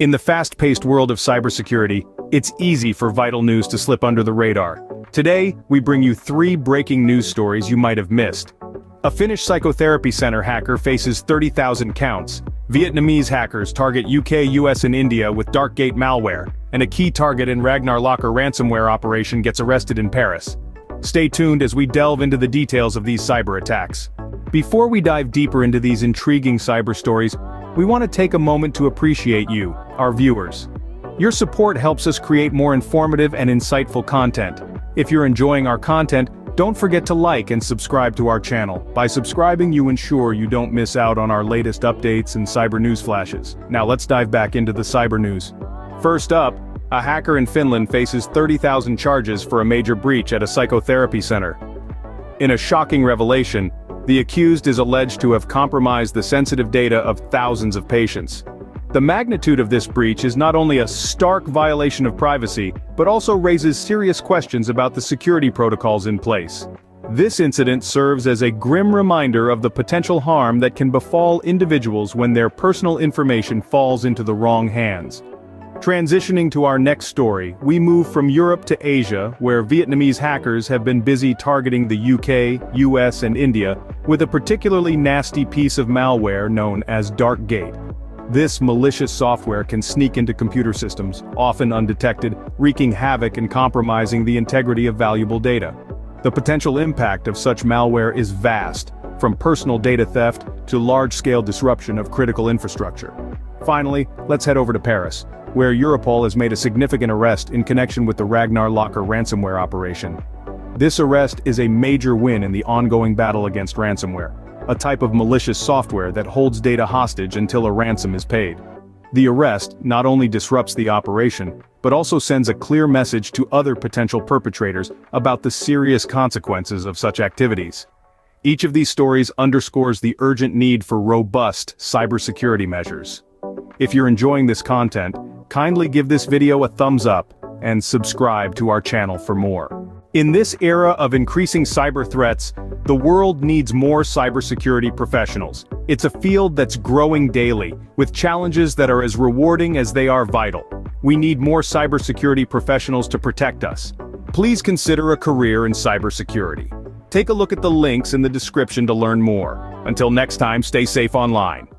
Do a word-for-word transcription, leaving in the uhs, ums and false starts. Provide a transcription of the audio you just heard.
In the fast-paced world of cybersecurity, it's easy for vital news to slip under the radar. Today, we bring you three breaking news stories you might have missed. A Finnish psychotherapy center hacker faces thirty thousand counts. Vietnamese hackers target U K, U S and India with DarkGate malware, and a key target in Ragnar Locker ransomware operation gets arrested in Paris. Stay tuned as we delve into the details of these cyber attacks. Before we dive deeper into these intriguing cyber stories, we want to take a moment to appreciate you, our viewers. Your support helps us create more informative and insightful content. If you're enjoying our content, don't forget to like and subscribe to our channel. By subscribing, you ensure you don't miss out on our latest updates and cyber news flashes. Now let's dive back into the cyber news. First up, a hacker in Finland faces thirty thousand charges for a major breach at a psychotherapy center. In a shocking revelation, the accused is alleged to have compromised the sensitive data of thousands of patients. The magnitude of this breach is not only a stark violation of privacy, but also raises serious questions about the security protocols in place. This incident serves as a grim reminder of the potential harm that can befall individuals when their personal information falls into the wrong hands. Transitioning to our next story, we move from Europe to Asia, where Vietnamese hackers have been busy targeting the U K, U S and India, with a particularly nasty piece of malware known as DarkGate. This malicious software can sneak into computer systems, often undetected, wreaking havoc and compromising the integrity of valuable data. The potential impact of such malware is vast, from personal data theft to large-scale disruption of critical infrastructure. Finally, let's head over to Paris, where Europol has made a significant arrest in connection with the Ragnar Locker ransomware operation. This arrest is a major win in the ongoing battle against ransomware, a type of malicious software that holds data hostage until a ransom is paid. The arrest not only disrupts the operation, but also sends a clear message to other potential perpetrators about the serious consequences of such activities. Each of these stories underscores the urgent need for robust cybersecurity measures. If you're enjoying this content, kindly give this video a thumbs up and subscribe to our channel for more. In this era of increasing cyber threats, the world needs more cybersecurity professionals. It's a field that's growing daily, with challenges that are as rewarding as they are vital. We need more cybersecurity professionals to protect us. Please consider a career in cybersecurity. Take a look at the links in the description to learn more. Until next time, stay safe online.